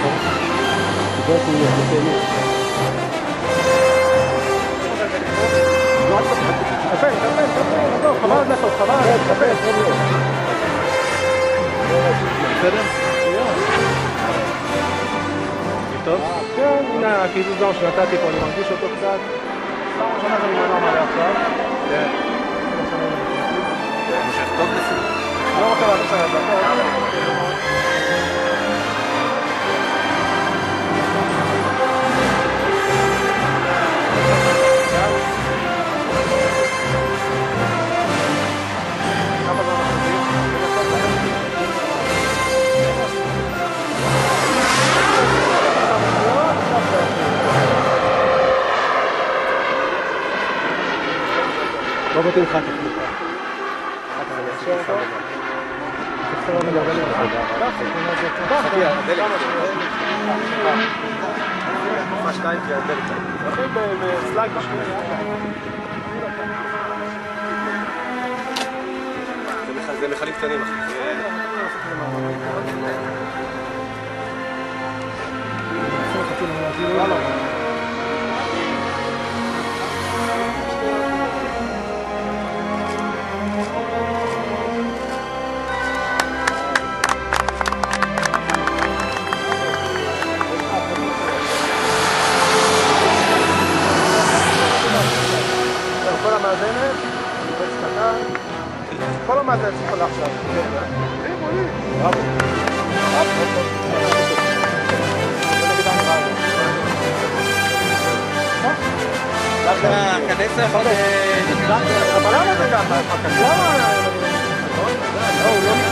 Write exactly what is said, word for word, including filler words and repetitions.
מתאים לך תקליפה. עכשיו אתה? תקצר לא מגרבן לך. תקצר לא מגרבן לך. דלק. תקופה שתיים כי הדלק. תקצר בסלייק בשביל. זה מחלים קטנים אחרי. לא, לא. כל המעט אני צריך להחשב. ריבוי! רבו! רבו! הכנסה יכול... אבל למה זה ככה? למה? לא, הוא לא...